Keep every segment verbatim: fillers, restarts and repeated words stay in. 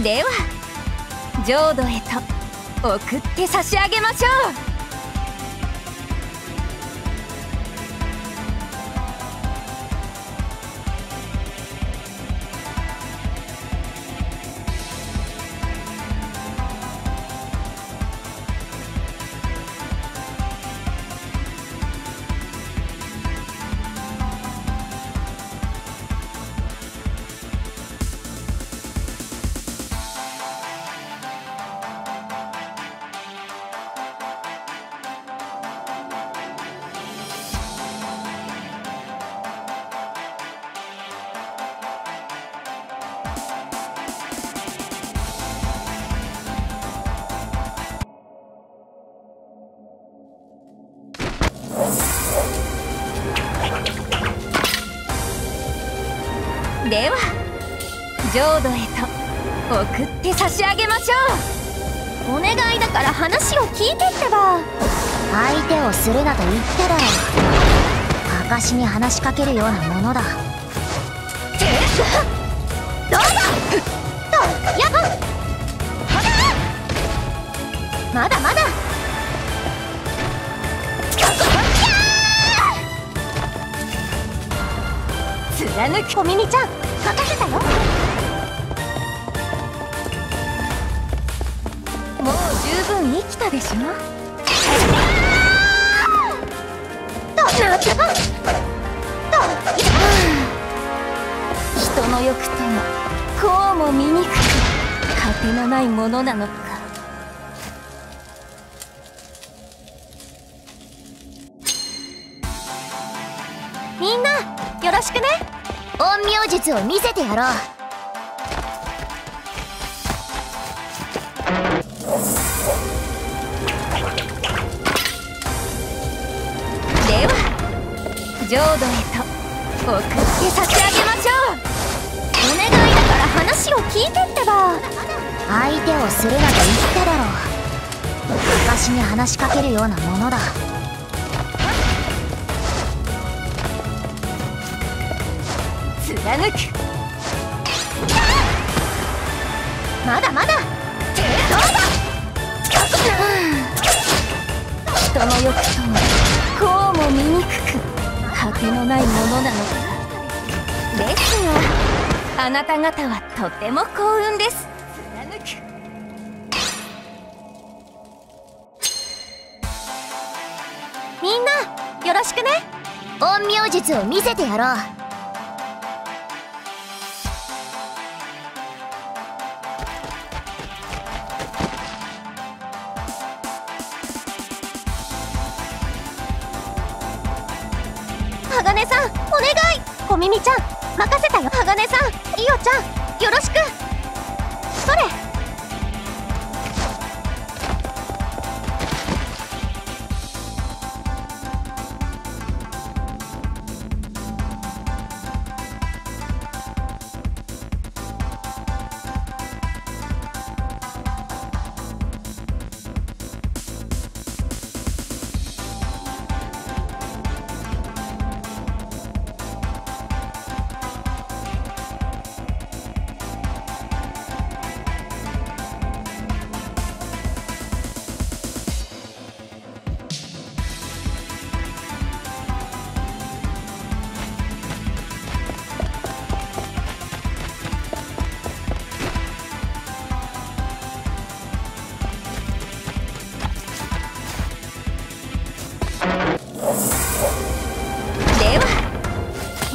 では浄土へと送って差し上げましょう。では浄土へと送って差し上げましょう。お願いだから話を聞いてってば。相手をするなと言ってだよ。証に話しかけるようなものだ。どうだとやばっ、まだまだ貫く。おみみちゃん任せたよ。もう十分生きたでしょ。どうなった？どういった人の欲ともこうも醜く果てのないものなのか。みんなよろしくね。陰陽術を見せてやろう。では浄土へと送って差し上げましょう。お願いだから話を聞いてってば。相手をするなと言っただろう。私に話しかけるようなものだ。貫く。まだまだ人の欲ともこうも醜く果てのないものなのか。ですがあなた方はとても幸運です。みんなよろしくね。陰陽術を見せてやろう。鋼さんお願い。小耳ちゃん任せたよ。鋼さん伊代ちゃんよろしく。それ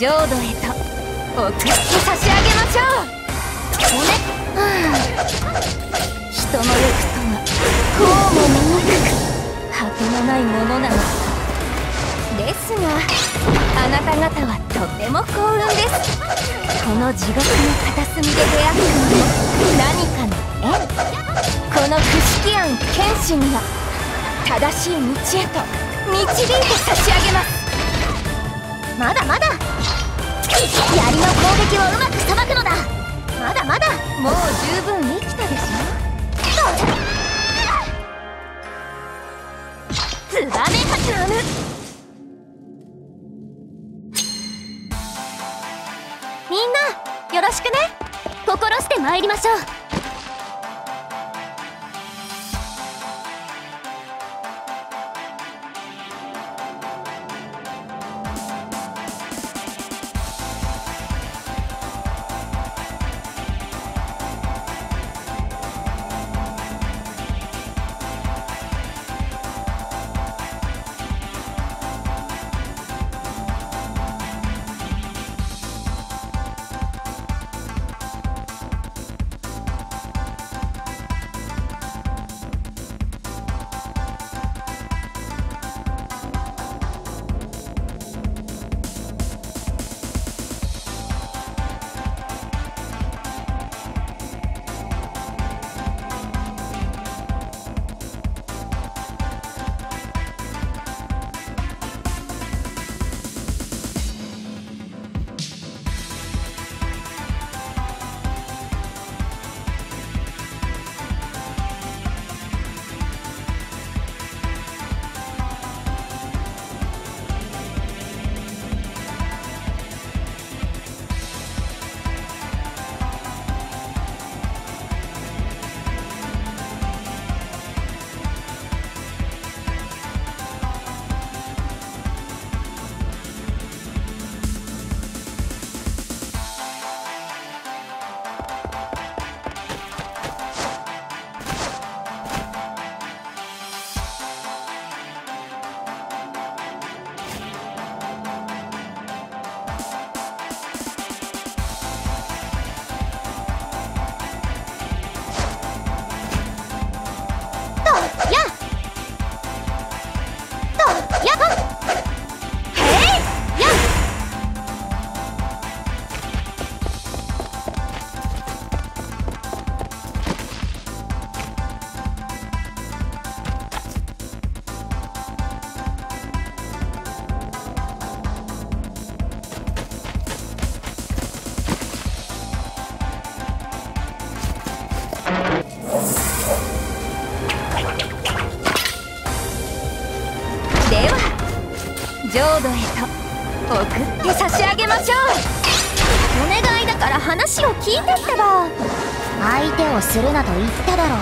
浄土へと送って差し上げましょう。おね、はあ、人の欲とはこうも醜く果てのないものなのか。ですがあなた方はとても幸運です。この地獄の片隅で出会ったのも何かの縁。この不思議庵剣心が正しい道へと導いて差し上げます。まだまだ槍の攻撃をうまくさばくのだ。まだまだもう十分生きたでしょ。ツバメハチナムみんなよろしくね。心して参りましょう。と送って差し上げましょう。お願いだから話を聞いてってば。相手をするなと言っただろう。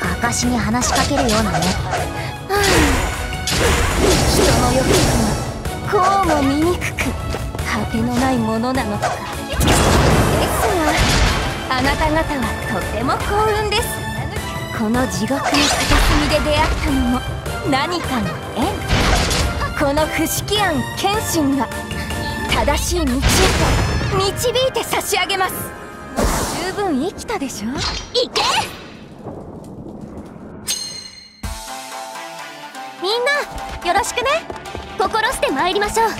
かかしに話しかけるようなね。人の欲望はこうも醜く果てのないものなのとかですが、あなた方はとても幸運です。この地獄の片隅で出会ったのも何かの縁。この不思議庵剣心が正しい道へと導いて差し上げます。十分生きたでしょ。いけ！みんなよろしくね。心して参りましょう。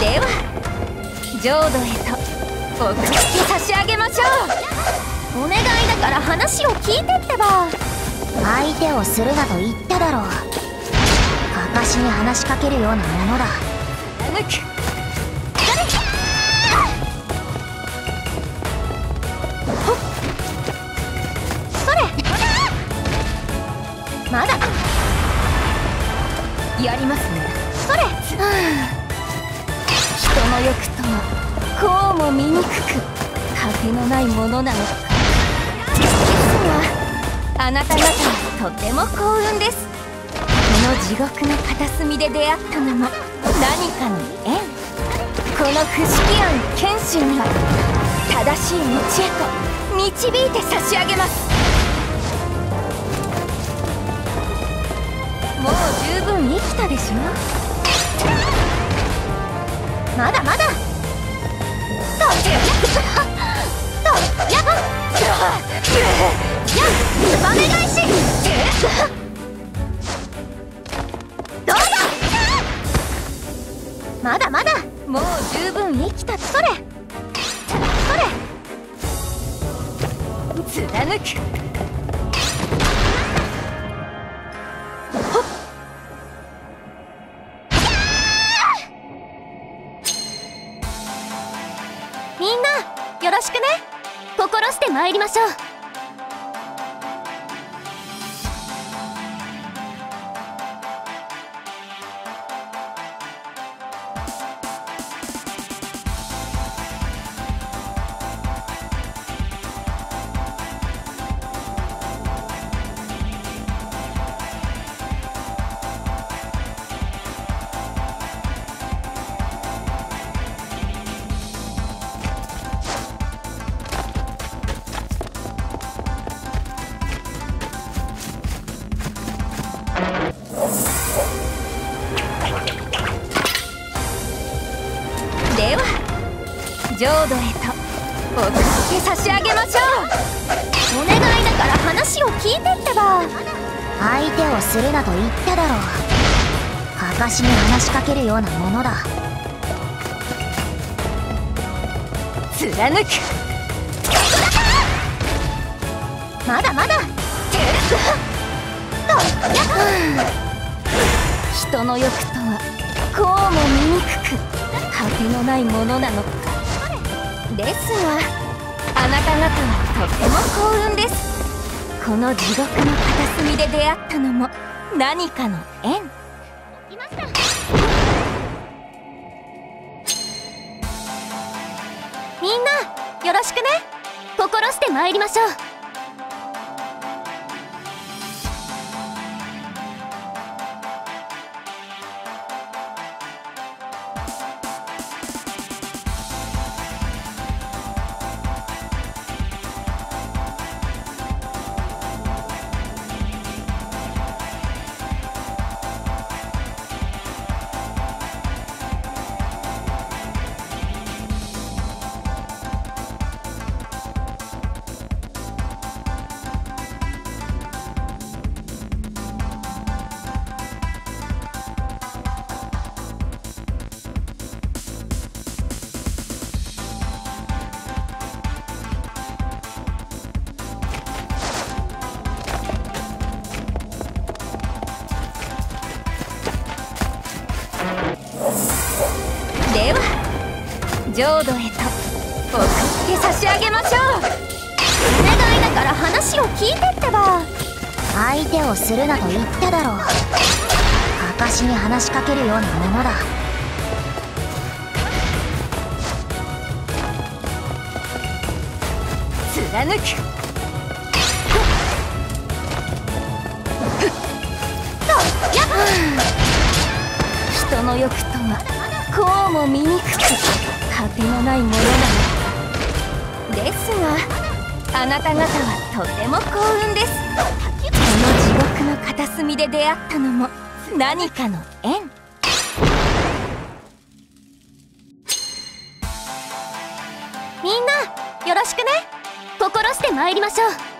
では浄土へと送って差し上げましょう。お願いだから話を聞いてってば。相手をするなと言っただろう。かかしに話しかけるようなものだ。貫く貫く。それまだやりますね。それ人の欲とはこうも醜く果てのないものなのか。あなた方はとても幸運です。この地獄の片隅で出会ったのも何かの縁。この不思議庵剣心が正しい道へと導いて差し上げます。もう十分生きたでしょ。まだまだとやばっやっつばめ返し。どうだ。まだまだもう十分生きた。それそれ貫く。ほっみんなよろしくね。心して参りましょう。浄土へと送って差し上げましょう。お願いだから話を聞いてってば。相手をするなと言っただろう。かかしに話しかけるようなものだ。貫く。まだまだ人の欲とはこうも醜く果てのないものなのか。ですがあなた方はとても幸運です。この地獄の片隅で出会ったのも何かの縁。いました。みんなよろしくね。心して参りましょう。浄土へと送って差し上げましょう。お願いだから話を聞いてってば。相手をするなと言っただろう。証に話しかけるようなものだ。貫く。やっ人の欲とはこうも醜く果てのないものなのですが、あなた方はとても幸運です。この地獄の片隅で出会ったのも何かの縁。みんなよろしくね。心して参りましょう。